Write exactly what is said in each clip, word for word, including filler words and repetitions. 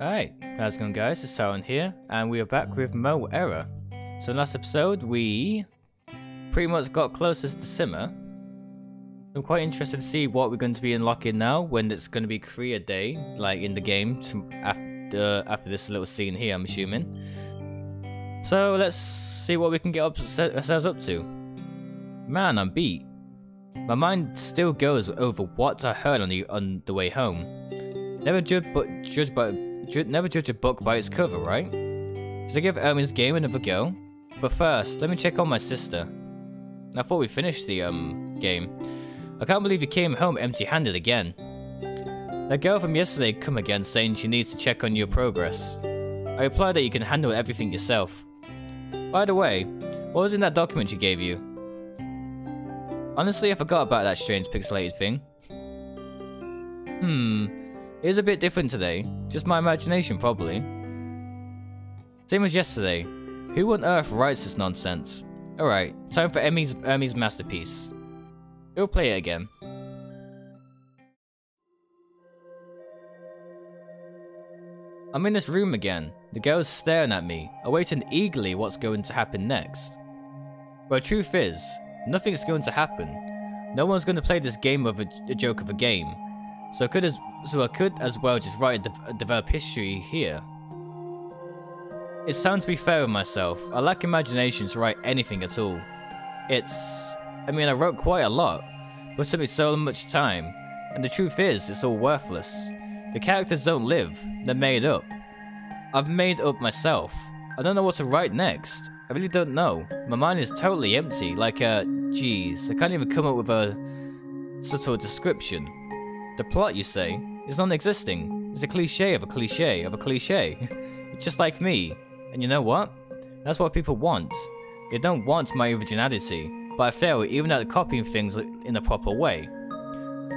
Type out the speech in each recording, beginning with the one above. Alright, how's it going guys, it's Saron here, and we are back with MoEra. So in last episode we pretty much got closest to Sima. I'm quite interested to see what we're going to be unlocking now when it's going to be career day, like in the game, after, after this little scene here I'm assuming. So let's see what we can get up, set ourselves up to. Man, I'm beat. My mind still goes over what I heard on the, on the way home. Never judge but judge by... Never judge a book by its cover, right? Should I give Ermine's game another go? But first, let me check on my sister. I thought we finished the um game. I can't believe you came home empty-handed again. That girl from yesterday come again saying she needs to check on your progress. I replied that you can handle everything yourself. By the way, what was in that document she gave you? Honestly, I forgot about that strange pixelated thing. Hmm. It is a bit different today. Just my imagination, probably. Same as yesterday. Who on earth writes this nonsense? Alright, time for Emmy's, Emmy's masterpiece. We'll play it again. I'm in this room again. The girl's staring at me, awaiting eagerly what's going to happen next. But the truth is, nothing's going to happen. No one's going to play this game of a, a joke of a game. So I could as so I could as well just write a, de a develop history here. It's time to be fair with myself. I lack imagination to write anything at all. It's... I mean, I wrote quite a lot, but it took me so much time. And the truth is, it's all worthless. The characters don't live. They're made up. I've made up myself. I don't know what to write next. I really don't know. My mind is totally empty, like a... Geez, I can't even come up with a subtle description. The plot, you say, is non-existing. It's a cliche of a cliche of a cliche. It's just like me. And you know what? That's what people want. They don't want my originality, but I fail even at copying things in the proper way.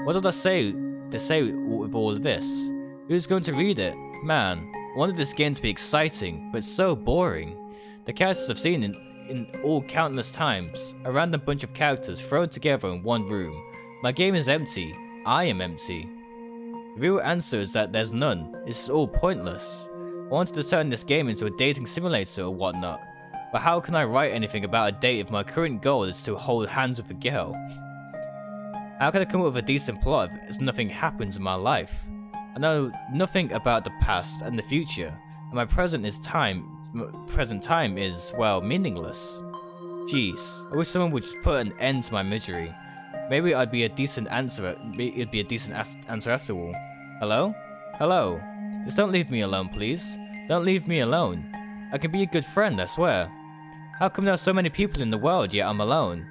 What did I say to say with all of this? Who's going to read it? Man, I wanted this game to be exciting, but it's so boring. The characters I've seen in, in all countless times. A random bunch of characters thrown together in one room. My game is empty. I am empty. The real answer is that there's none. It's all pointless. I wanted to turn this game into a dating simulator or whatnot, but how can I write anything about a date if my current goal is to hold hands with a girl? How can I come up with a decent plot if nothing happens in my life? I know nothing about the past and the future, and my present is time. Present time is, well, meaningless. Jeez, I wish someone would just put an end to my misery. Maybe I'd be a decent answer. It'd be a decent af answer after all. Hello? Hello? Just don't leave me alone, please. Don't leave me alone. I can be a good friend, I swear. How come there are so many people in the world, yet I'm alone?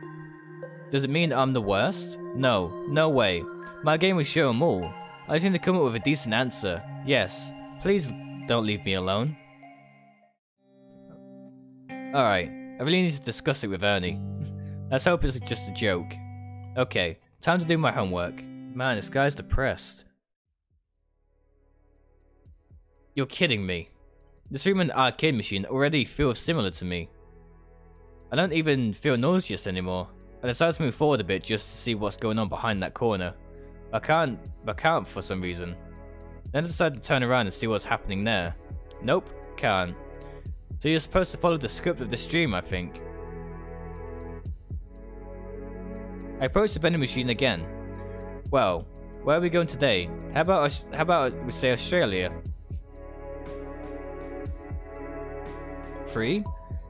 Does it mean I'm the worst? No. No way. My game will show them all. I just need to come up with a decent answer. Yes. Please don't leave me alone. Alright. I really need to discuss it with Ernie. Let's hope it's just a joke. Okay, time to do my homework. Man, this guy's depressed. You're kidding me. This room and arcade machine already feels similar to me. I don't even feel nauseous anymore. I decided to move forward a bit just to see what's going on behind that corner. I can't, I can't for some reason. Then I decided to turn around and see what's happening there. Nope, can't. So you're supposed to follow the script of this dream, I think. I approached the vending machine again. Well, where are we going today? How about how about we say Australia? Free? Is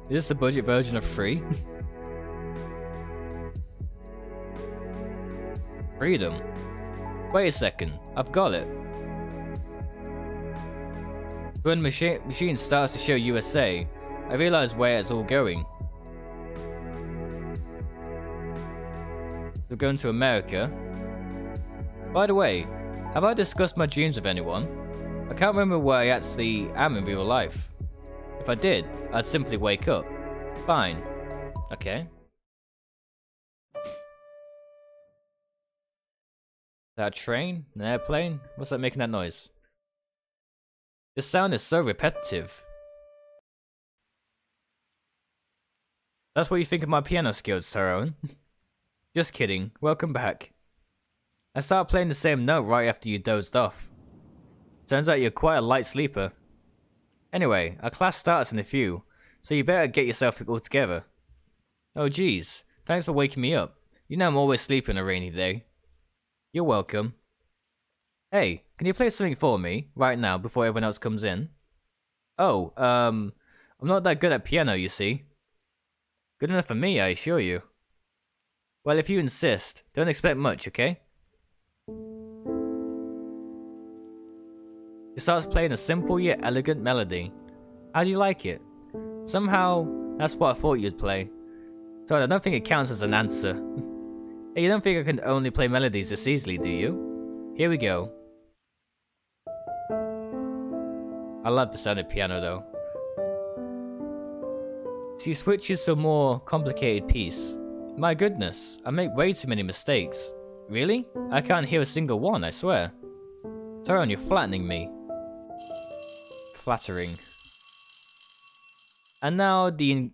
this the budget version of free? Freedom. Wait a second, I've got it. When the machi machine starts to show U S A, I realize where it's all going. We're going to America. By the way, have I discussed my dreams with anyone? I can't remember where I actually am in real life. If I did, I'd simply wake up. Fine. Okay. Is that a train? An airplane? What's that making that noise? This sound is so repetitive. That's what you think of my piano skills, Tyrone. Just kidding, welcome back. I started playing the same note right after you dozed off. Turns out you're quite a light sleeper. Anyway, our class starts in a few, so you better get yourself all together. Oh geez, thanks for waking me up. You know I'm always sleeping on a rainy day. You're welcome. Hey, can you play something for me, right now, before everyone else comes in? Oh, um, I'm not that good at piano, you see. Good enough for me, I assure you. Well, if you insist, don't expect much, okay? He starts playing a simple yet elegant melody. How do you like it? Somehow, that's what I thought you'd play. So I don't think it counts as an answer. Hey, you don't think I can only play melodies this easily, do you? Here we go. I love the sound of piano though. She switches to a more complicated piece. My goodness, I make way too many mistakes. Really? I can't hear a single one, I swear. Tyrone, you're flattening me. Flattering. And now the in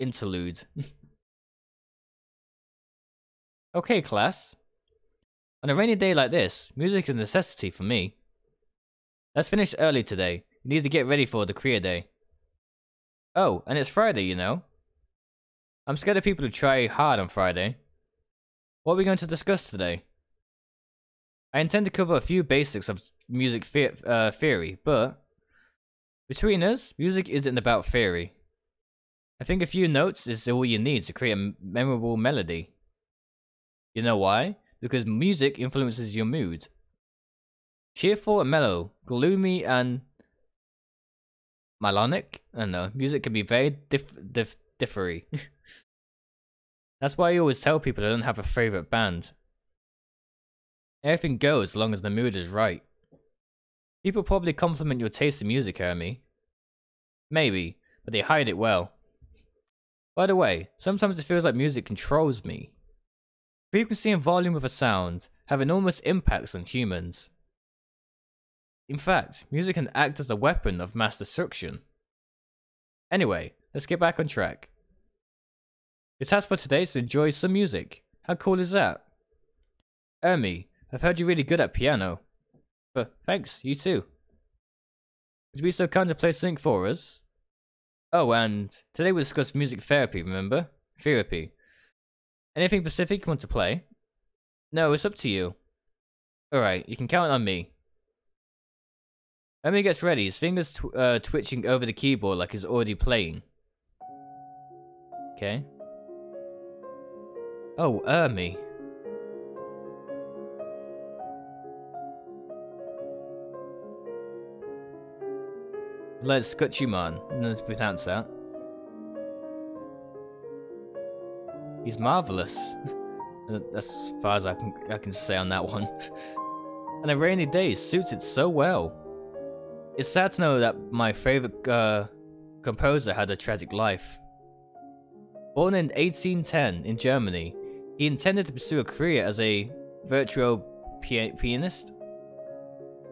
interlude. Okay, class. On a rainy day like this, music is a necessity for me. Let's finish early today. You need to get ready for the career day. Oh, and it's Friday, you know. I'm scared of people who try hard on Friday. What are we going to discuss today? I intend to cover a few basics of music the uh, theory, but between us, music isn't about theory. I think a few notes is all you need to create a memorable melody. You know why? Because music influences your mood. Cheerful and mellow, gloomy and melodic? I don't know, music can be very diff diff differy. That's why I always tell people I don't have a favourite band. Everything goes as long as the mood is right. People probably compliment your taste in music, Ermi. Maybe, but they hide it well. By the way, sometimes it feels like music controls me. Frequency and volume of a sound have enormous impacts on humans. In fact, music can act as a weapon of mass destruction. Anyway, let's get back on track. Your task for today is to enjoy some music. How cool is that? Ermi, I've heard you're really good at piano. But thanks, you too. Would you be so kind to play something for us? Oh, and today we discussed music therapy, remember? Therapy. Anything specific you want to play? No, it's up to you. Alright, you can count on me. Ermi gets ready, his fingers tw uh, twitching over the keyboard like he's already playing. Okay. Oh, Ermi. Let's cut you, man. Let's pronounce that. He's marvelous. As far as I can, I can say on that one. And a rainy day suits it so well. It's sad to know that my favorite uh, composer had a tragic life. Born in eighteen ten in Germany, he intended to pursue a career as a virtuoso pianist.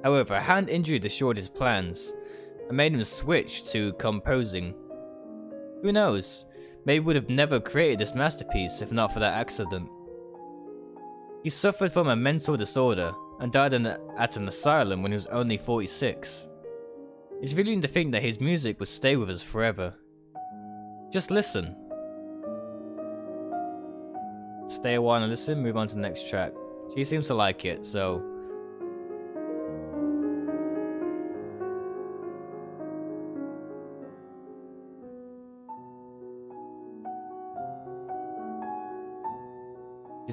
However, a hand injury destroyed his plans and made him switch to composing. Who knows, maybe would have never created this masterpiece if not for that accident. He suffered from a mental disorder and died in a, at an asylum when he was only forty-six. It's revealing to think that his music would stay with us forever. Just listen. Stay a while and listen, move on to the next track. She seems to like it, so...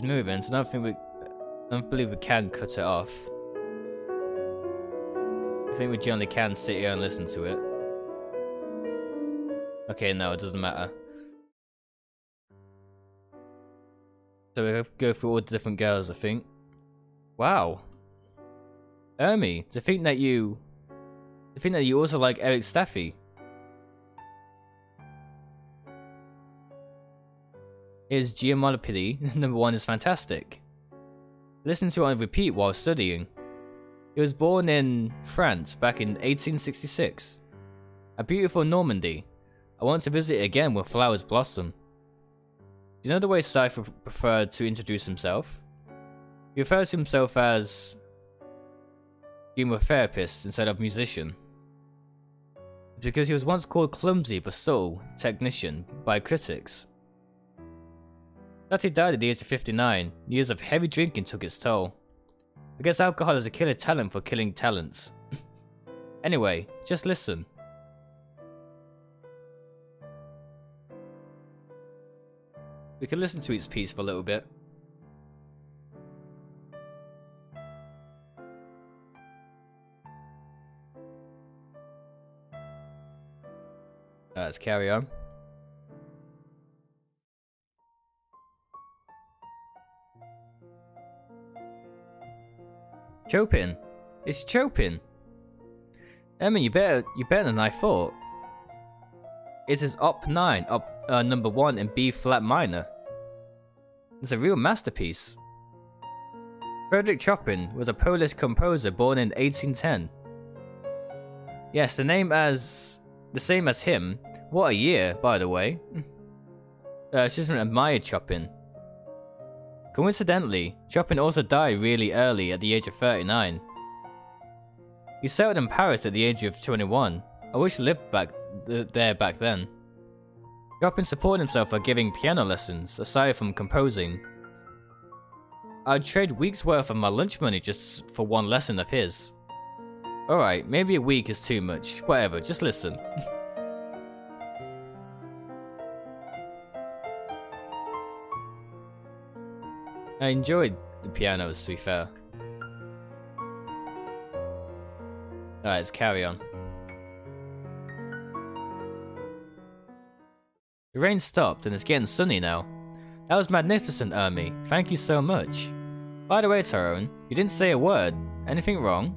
movements, so I don't think we, I don't believe we can cut it off. I think we generally can sit here and listen to it. Okay, no, it doesn't matter. So we have to go through all the different girls, I think. Wow, Ermi, to think that you, to think that you also like Erik Satie. Is Giamatopilly, number one is fantastic. Listen to it on repeat while studying. He was born in France back in eighteen sixty-six. A beautiful Normandy. I want to visit it again when flowers blossom. Do you know the way Cypher preferred to introduce himself? He refers to himself as... chemotherapist instead of musician. It's because he was once called clumsy but subtle technician by critics. That he died at the age of fifty-nine, years of heavy drinking took its toll. I guess alcohol is a killer talent for killing talents. Anyway, just listen. We can listen to each piece for a little bit. Let's carry on. Chopin, it's Chopin. Ermi, you better, you better than I thought. It is op nine, op uh, number one in B flat minor. It's a real masterpiece. Frederick Chopin was a Polish composer born in eighteen ten. Yes, the name as the same as him. What a year, by the way. uh, Susan admired Chopin. Coincidentally, Chopin also died really early at the age of thirty-nine. He settled in Paris at the age of twenty-one. I wish he lived back th there back then. Chopin supported himself by giving piano lessons, aside from composing. I'd trade weeks worth of my lunch money just for one lesson of his. Alright, maybe a week is too much. Whatever, just listen. I enjoyed the pianos, to be fair. Alright, let's carry on. The rain stopped and it's getting sunny now. That was magnificent, Ermi. Thank you so much. By the way, Tyrone, you didn't say a word. Anything wrong?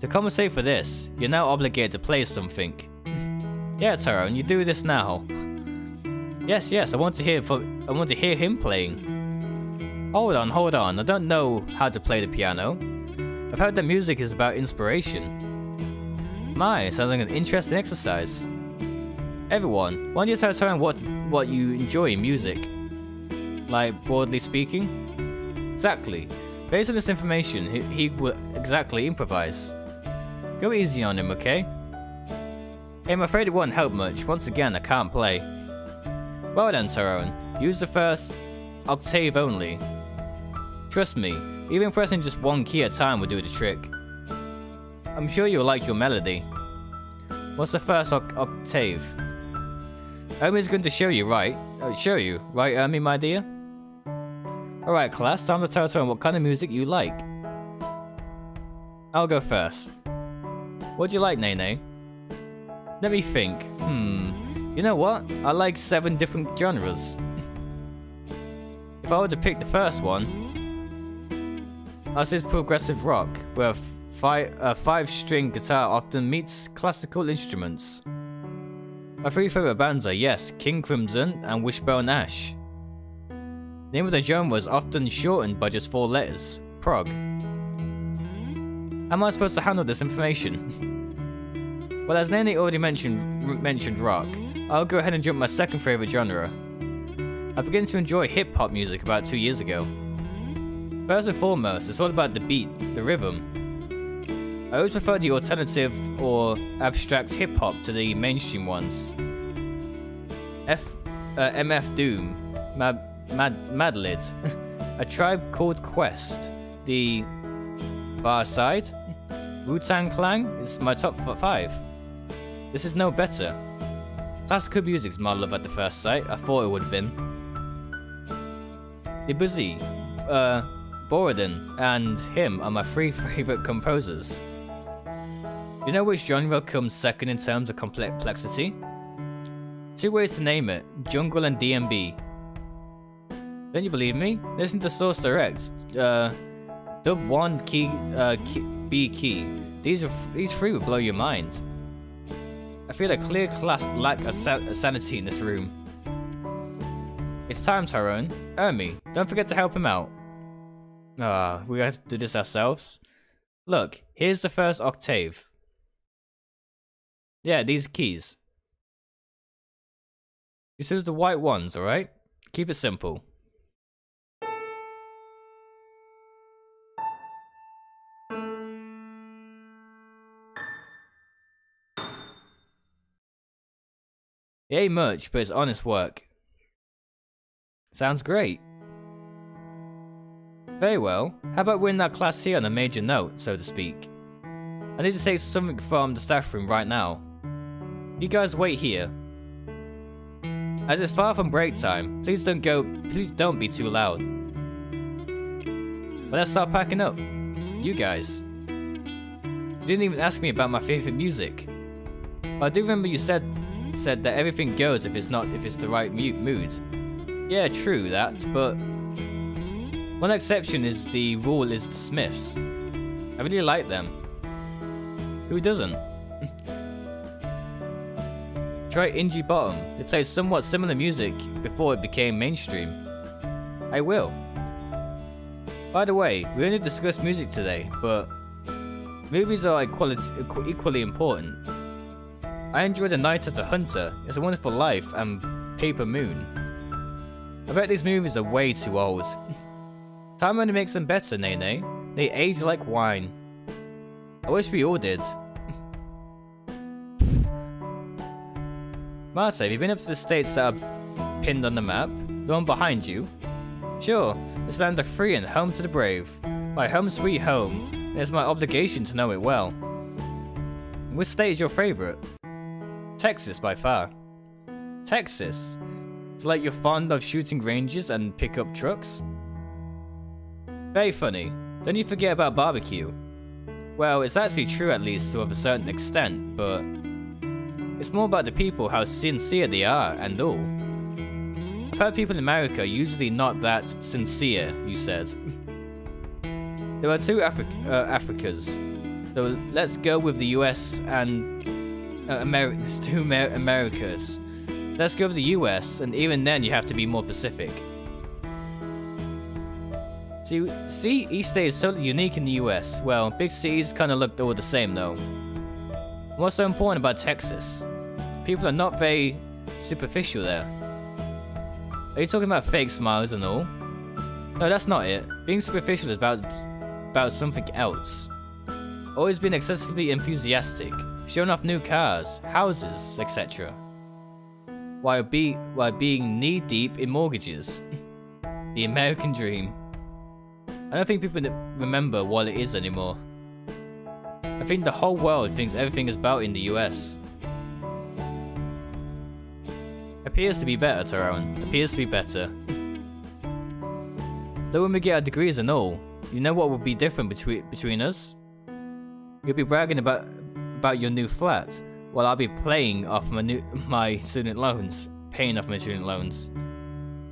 To compensate for this, you're now obligated to play something. Yeah, Tyrone, you do this now. Yes, yes, I want to hear from, I want to hear him playing. Hold on, hold on, I don't know how to play the piano. I've heard that music is about inspiration. My, sounds like an interesting exercise. Everyone, why don't you tell Tyrone what, what you enjoy in music? Like, broadly speaking? Exactly. Based on this information, he, he will exactly improvise. Go easy on him, okay? Hey, I'm afraid it won't help much. Once again, I can't play. Well then, Tyrone, use the first octave only. Trust me, even pressing just one key at a time will do the trick. I'm sure you'll like your melody. What's the first octave? Ermi's going to show you, right? Uh, show you, right, Ermi, my dear? Alright, class, time to tell Tyrone what kind of music you like. I'll go first. What do you like, Nene? Let me think. Hmm. You know what? I like seven different genres. If I were to pick the first one, I said progressive rock, where a, fi a five-string guitar often meets classical instruments. My three favourite bands are, yes, King Crimson and Wishbone Ash. The name of the genre is often shortened by just four letters, prog. How am I supposed to handle this information? Well, as Nene already mentioned, mentioned rock, I'll go ahead and jump my second favourite genre. I began to enjoy hip-hop music about two years ago. First and foremost, it's all about the beat, the rhythm. I always prefer the alternative or abstract hip-hop to the mainstream ones. F, uh, M F Doom, Mad, Mad, Madlib, A Tribe Called Quest, the Far Side, Wu-Tang Clan is my top five. This is no better. Classical music's my love at the first sight, I thought it would have been. The Busy, uh... Borodin and him are my three favourite composers. You know which genre comes second in terms of complexity? Two ways to name it, jungle and D M B. Don't you believe me? Listen to Source Direct, uh, Dub One, key, uh, key, B key. These, are, these three would blow your mind. I feel a clear class lack of san sanity in this room. It's time, Tyrone. Ermi, don't forget to help him out. Ah, we have to do this ourselves. Look, here's the first octave. Yeah, these keys. This is the white ones, alright? Keep it simple. It ain't much, but it's honest work. Sounds great. Very well. How about winning that class here on a major note, so to speak? I need to take something from the staff room right now. You guys wait here. As it's far from break time, please don't go, please don't be too loud. But let's start packing up. You guys. You didn't even ask me about my favorite music. But I do remember you said said that everything goes if it's not if it's the right mu mood. Yeah, true that, but one exception is the rule is the Smiths. I really like them. Who doesn't? Try Ingy Bottom. It plays somewhat similar music before it became mainstream. I will. By the way, we only discussed music today, but movies are equality, equally important. I enjoyed The Night of the Hunter, It's a Wonderful Life, and Paper Moon. I bet these movies are way too old. Time only makes them better, Nene. They age like wine. I wish we all did. Marta, have you been up to the states that are pinned on the map? The one behind you? Sure, it's land of free and home to the brave. My home sweet home, and it's my obligation to know it well. Which state is your favourite? Texas, by far. Texas? It's like you're fond of shooting ranges and pickup trucks? Very funny. Don't you forget about barbecue. Well, it's actually true at least to a certain extent, but it's more about the people, how sincere they are and all. I've heard people in America are usually not that sincere, you said. There are two Afri uh, Africas, so let's go with the U S and uh, Ameri there's two Amer Americas. Let's go with the U S, and even then you have to be more Pacific. See, see East Bay is totally unique in the U S. Well, big cities kind of looked all the same though. What's so important about Texas? People are not very superficial there. Are you talking about fake smiles and all? No, that's not it. Being superficial is about, about something else. Always being excessively enthusiastic, showing off new cars, houses, et cetera. While, be, while being knee-deep in mortgages. The American dream. I don't think people remember what it is anymore. I think the whole world thinks everything is about in the U S. Appears to be better, Tyrone. Appears to be better. Though when we get our degrees and all, you know what will be different between between us? You'll be bragging about about your new flat, while I'll be playing off my new my student loans, paying off my student loans.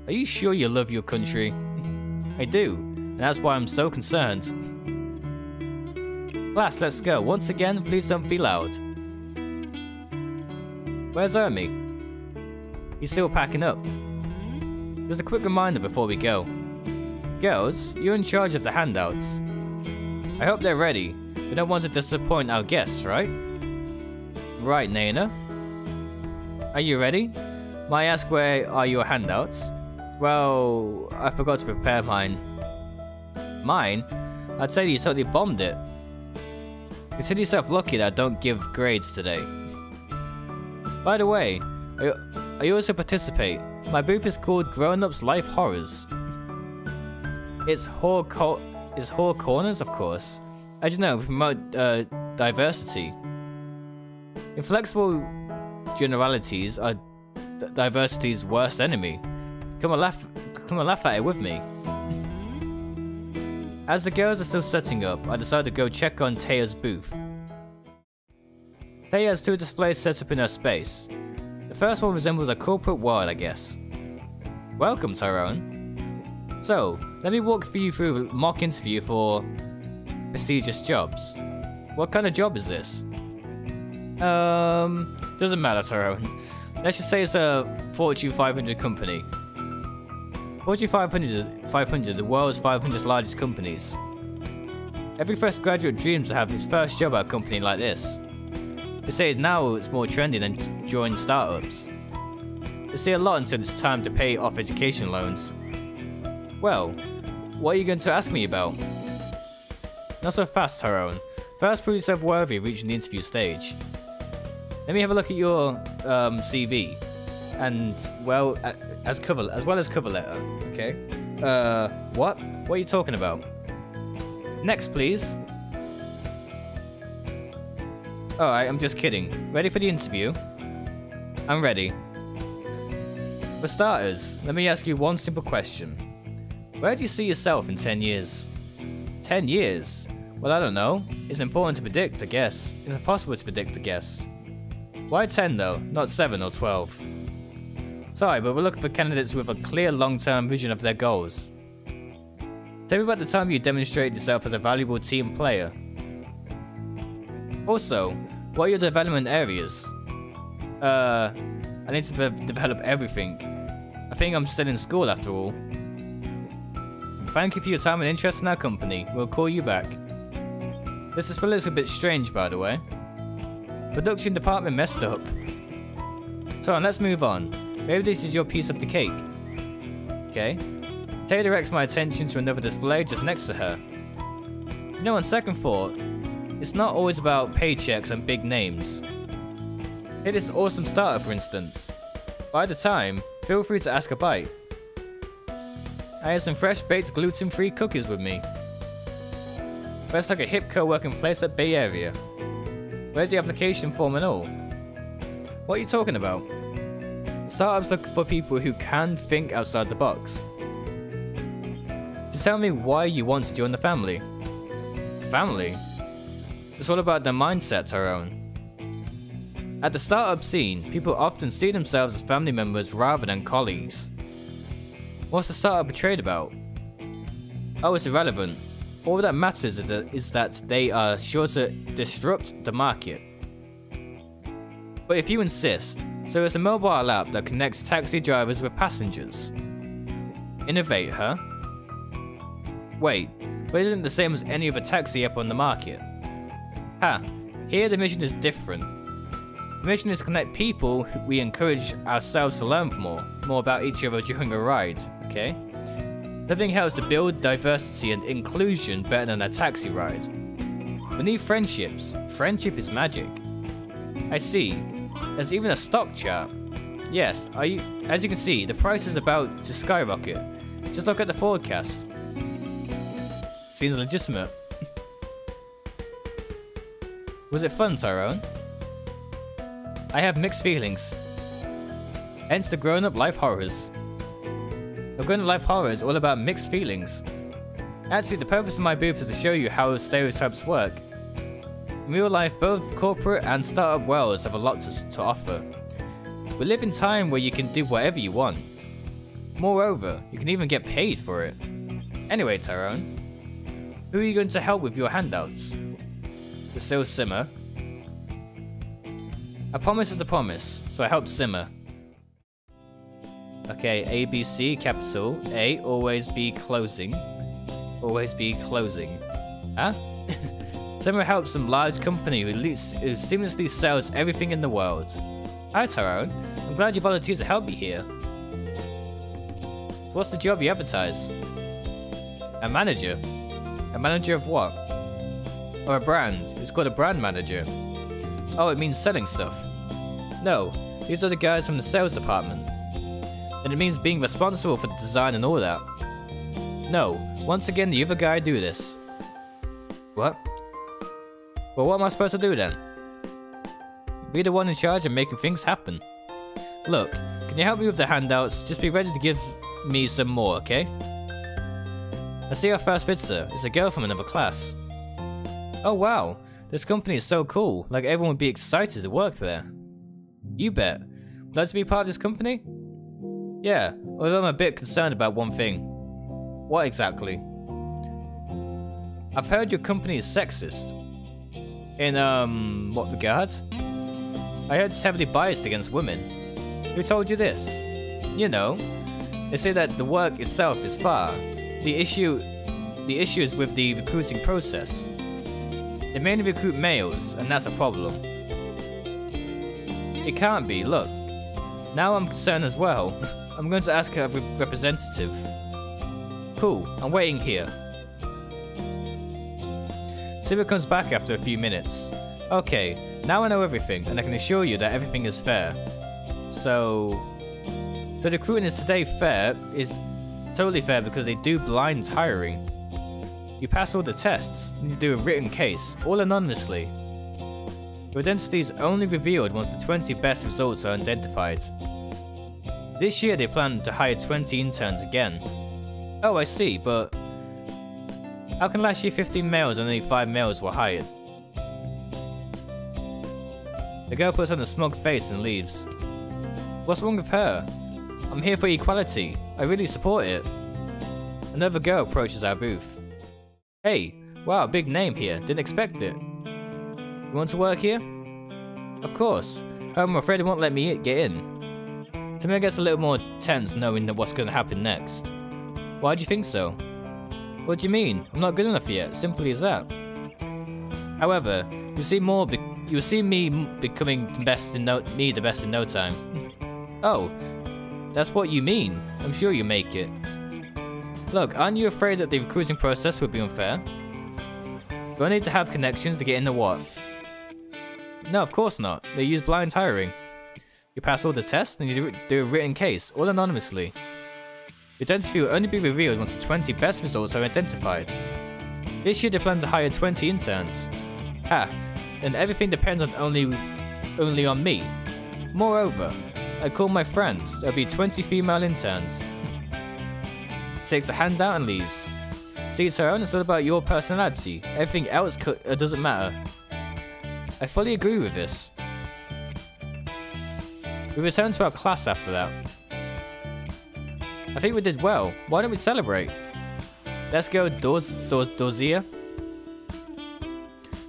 Are you sure you love your country? I do, and that's why I'm so concerned. Last, let's go. Once again, please don't be loud. Where's Ermi? He's still packing up. There's a quick reminder before we go. Girls, you're in charge of the handouts. I hope they're ready. We don't want to disappoint our guests, right? Right, Naina. Are you ready? May I ask where are your handouts? Well, I forgot to prepare mine. Mine? I'd say you totally bombed it. Consider yourself lucky that I don't give grades today. By the way, I, I also participate. My booth is called Grown Ups Life Horrors. It's horror, co it's horror corners, of course. As you know, we promote uh, diversity. Inflexible generalities are diversity's worst enemy. Come and laugh, come and laugh at it with me. As the girls are still setting up, I decide to go check on Taya's booth. Taya has two displays set up in her space. The first one resembles a corporate world, I guess. Welcome, Tyrone. So, let me walk for you through a mock interview for prestigious jobs. What kind of job is this? Um, doesn't matter, Tyrone. Let's just say it's a Fortune five hundred company. Fortune five hundred, five hundred, the world's five hundred largest companies. Every fresh graduate dreams to have his first job at a company like this. They say now it's more trendy than join startups. They say a lot until it's time to pay off education loans. Well, what are you going to ask me about? Not so fast, Tyrone. First, prove yourself worthy of reaching the interview stage. Let me have a look at your um, C V. and well, as cover as well as cover letter. Okay. Uh, what? What are you talking about? Next, please. All right, I'm just kidding. Ready for the interview? I'm ready. For starters, let me ask you one simple question. Where do you see yourself in ten years? ten years? Well, I don't know. It's important to predict, I guess. It's impossible to predict, I guess. Why ten though, not seven or twelve? Sorry, but we're looking for candidates with a clear long-term vision of their goals. Tell me about the time you demonstrated yourself as a valuable team player. Also, what are your development areas? Uh, I need to de- develop everything. I think I'm still in school after all. Thank you for your time and interest in our company. We'll call you back. This is a little bit strange, by the way. Production department messed up. So on, let's move on. Maybe this is your piece of the cake. Okay. Taya directs my attention to another display just next to her. You know, on second thought, it's not always about paychecks and big names. Take this awesome starter, for instance. By the time, feel free to ask a bite. I have some fresh baked gluten-free cookies with me. That's like a hip co-working place at Bay Area. Where's the application form and all? What are you talking about? Startups look for people who can think outside the box. Just tell me why you want to join the family. Family? It's all about their mindset, Tyrone. At the startup scene, people often see themselves as family members rather than colleagues. What's the startup portrayed about? Oh, it's irrelevant. All that matters is that, is that they are sure to disrupt the market. But if you insist, so it's a mobile app that connects taxi drivers with passengers. Innovate, huh? Wait, but isn't it the same as any other taxi app on the market? Ha, here the mission is different. The mission is to connect people. We encourage ourselves to learn more, more about each other during a ride, okay? Nothing helps to build diversity and inclusion better than a taxi ride. We need friendships. Friendship is magic. I see. There's even a stock chart. Yes, are you, as you can see, the price is about to skyrocket. Just look at the forecast. Seems legitimate. Was it fun, Tyrone? I have mixed feelings. Hence the grown-up life horrors. The grown-up life horror is all about mixed feelings. Actually, the purpose of my booth is to show you how stereotypes work. In real life, both corporate and startup worlds have a lot to, to offer. We live in time where you can do whatever you want. Moreover, you can even get paid for it. Anyway, Tyrone, who are you going to help with your handouts? You're still Sima. A promise is a promise, so I help Sima. Okay, A B C, capital. A, always be closing. Always be closing. Huh? Sima helps some large company who, leads, who seamlessly sells everything in the world. Hi, Tyrone. I'm glad you volunteered to help me here. So what's the job you advertise? A manager. A manager of what? Or a brand. It's called a brand manager. Oh, it means selling stuff. No, these are the guys from the sales department. And it means being responsible for the design and all that. No, once again the other guy do this. What? Well, what am I supposed to do then? Be the one in charge of making things happen. Look, can you help me with the handouts? Just be ready to give me some more, okay? I see our first visitor. It's a girl from another class. Oh wow, this company is so cool. Like everyone would be excited to work there. You bet. Would you like to be part of this company? Yeah, although I'm a bit concerned about one thing. What exactly? I've heard your company is sexist. In, um, what regard? I heard it's heavily biased against women. Who told you this? You know, they say that the work itself is far. The issue, the issue is with the recruiting process. They mainly recruit males, and that's a problem. It can't be, look. Now I'm concerned as well. I'm going to ask her re representative. Cool, I'm waiting here. Sima comes back after a few minutes. Okay, now I know everything, and I can assure you that everything is fair. So, So the recruiting is today fair, is totally fair because they do blind hiring. You pass all the tests, and you do a written case, all anonymously. Your identity is only revealed once the twenty best results are identified. This year they plan to hire twenty interns again. Oh, I see, but how can last year fifteen males and only five males were hired? The girl puts on a smug face and leaves. What's wrong with her? I'm here for equality. I really support it. Another girl approaches our booth. Hey, wow, big name here. Didn't expect it. You want to work here? Of course. I'm afraid they won't let me get in. To me, I gets a little more tense knowing what's going to happen next. Why do you think so? What do you mean? I'm not good enough yet. Simply as that. However, you see more. Be You'll see me becoming the best in no me the best in no time. Oh, that's what you mean. I'm sure you make it. Look, aren't you afraid that the recruiting process would be unfair? Do I need to have connections to get in the what? No, of course not. They use blind hiring. You pass all the tests and you do a written case, all anonymously. Your identity will only be revealed once the twenty best results are identified. This year they plan to hire twenty interns. Ah, and everything depends on only, only on me. Moreover, I call my friends. There'll be twenty female interns. Takes a handout and leaves. See, Tyrone, it's all about your personality. Everything else co uh, doesn't matter. I fully agree with this. We return to our class after that. I think we did well. Why don't we celebrate? Let's go, Doz, Doz, Dozia.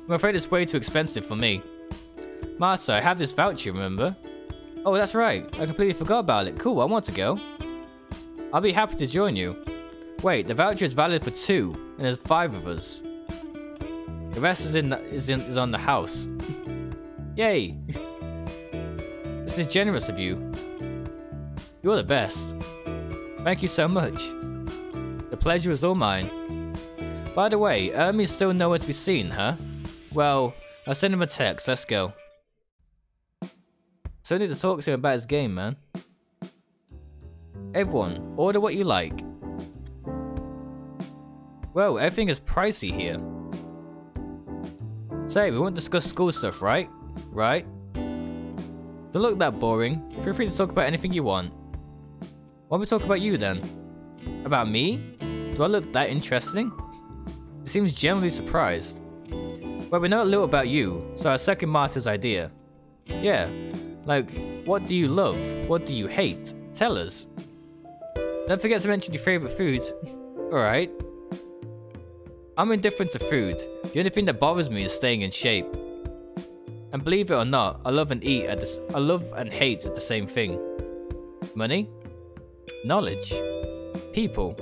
I'm afraid it's way too expensive for me. Marta, I have this voucher, remember? Oh, that's right. I completely forgot about it. Cool, I want to go. I'll be happy to join you. Wait, the voucher is valid for two, and there's five of us. The rest is in the, is, in, is on the house. Yay! This is generous of you. You're the best. Thank you so much. The pleasure is all mine. By the way, Ermi's still nowhere to be seen, huh? Well, I'll send him a text, let's go. So I need to talk to him about his game, man. Everyone, order what you like. Whoa, everything is pricey here. Say, we won't discuss school stuff, right? Right? Don't look that boring. Feel free to talk about anything you want. Why don't we talk about you then? About me? Do I look that interesting? He seems genuinely surprised. Well, we know a little about you, so I second Marta's idea. Yeah, like, what do you love? What do you hate? Tell us. Don't forget to mention your favourite food. Alright. I'm indifferent to food. The only thing that bothers me is staying in shape. And believe it or not, I love and eat at this, I love and hate at the same thing. Money? Knowledge? People?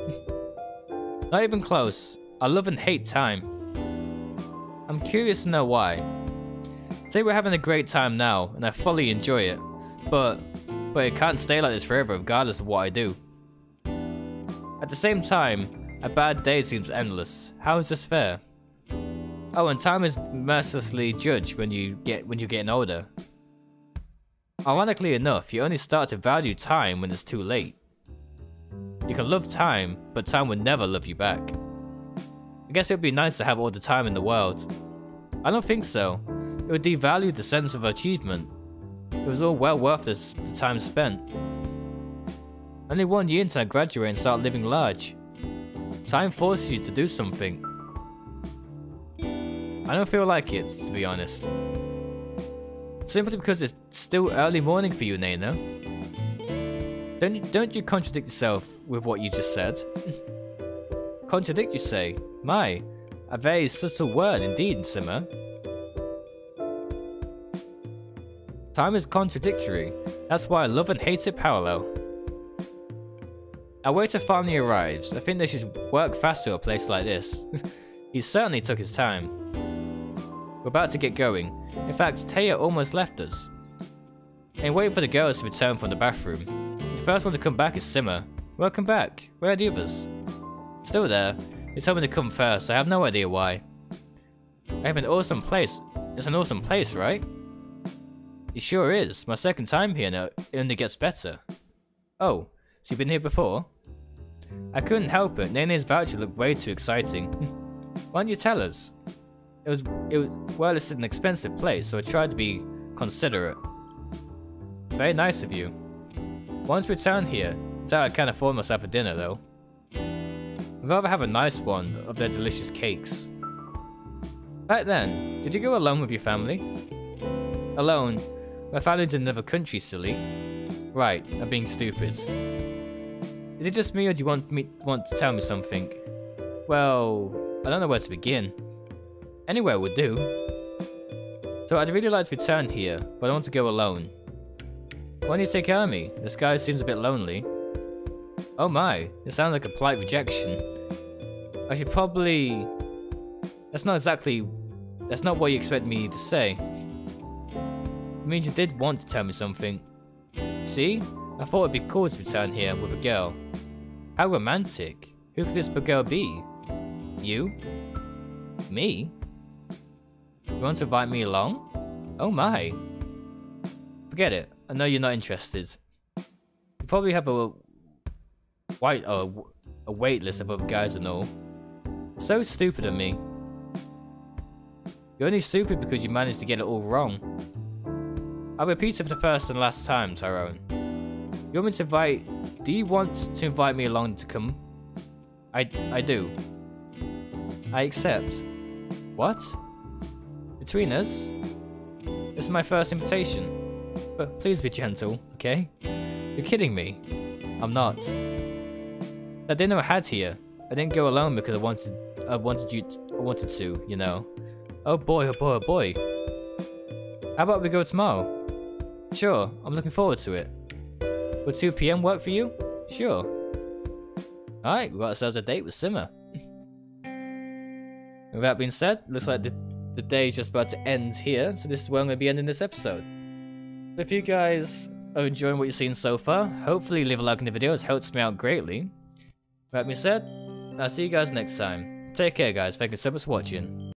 Not even close. I love and hate time. I'm curious to know why. Say we're having a great time now, and I fully enjoy it, but but it can't stay like this forever regardless of what I do. At the same time, a bad day seems endless. How is this fair? Oh, and time is mercilessly judged when you get when you're getting older. Ironically enough, you only start to value time when it's too late. You can love time, but time will never love you back. I guess it would be nice to have all the time in the world. I don't think so. It would devalue the sense of achievement. It was all well worth this, the time spent. Only one year until I graduate and start living large. Time forces you to do something. I don't feel like it, to be honest. Simply because it's still early morning for you, Naina. Don't, don't you contradict yourself with what you just said. Contradict, you say? My, a very subtle word indeed, Sima. Time is contradictory. That's why I love and hate it parallel. Our waiter finally arrives. I think they should work faster at a place like this. He certainly took his time. We're about to get going. In fact, Taya almost left us. And wait for the girls to return from the bathroom. The first one to come back is Sima. Welcome back. Where are the others? Still there. They told me to come first. I have no idea why. I have an awesome place. It's an awesome place, right? It sure is. My second time here, and it only gets better. Oh, so you've been here before? I couldn't help it. Nene's voucher looked way too exciting. Why don't you tell us? It was, it was, well, it's an expensive place, so I tried to be considerate. Very nice of you. Once returned here, doubt I can't afford myself a dinner though. I'd rather have a nice one of their delicious cakes. Back then, did you go alone with your family? Alone? My family's in another country, silly. Right, I'm being stupid. Is it just me, or do you want me want to tell me something? Well, I don't know where to begin. Anywhere would do. So I'd really like to return here, but I don't want to go alone. Why don't you take Ermi? This guy seems a bit lonely. Oh my, it sounds like a polite rejection. I should probably... That's not exactly... That's not what you expect me to say. It means you did want to tell me something. See? I thought it'd be cool to return here with a girl. How romantic. Who could this girl be? You? Me? You want to invite me along? Oh my. Forget it. I know you're not interested. You probably have a... White, uh, a wait list of other guys and all. So stupid of me. You're only stupid because you managed to get it all wrong. I'll repeat it for the first and last time, Tyrone. You want me to invite... Do you want to invite me along to come? I, I do. I accept. What? Between us? This is my first invitation. But please be gentle, okay? You're kidding me. I'm not. That dinner I had here, I didn't go alone because I wanted, I wanted you, to, I wanted to, you know. Oh boy, oh boy, oh boy. How about we go tomorrow? Sure, I'm looking forward to it. Will two p m work for you? Sure. Alright, we got ourselves a date with Sima. With that being said, looks like the, the day is just about to end here, so this is where I'm going to be ending this episode. So if you guys are enjoying what you've seen so far, hopefully leave a like on the video, it helps me out greatly. With that being said, I'll see you guys next time. Take care guys, thank you so much for watching.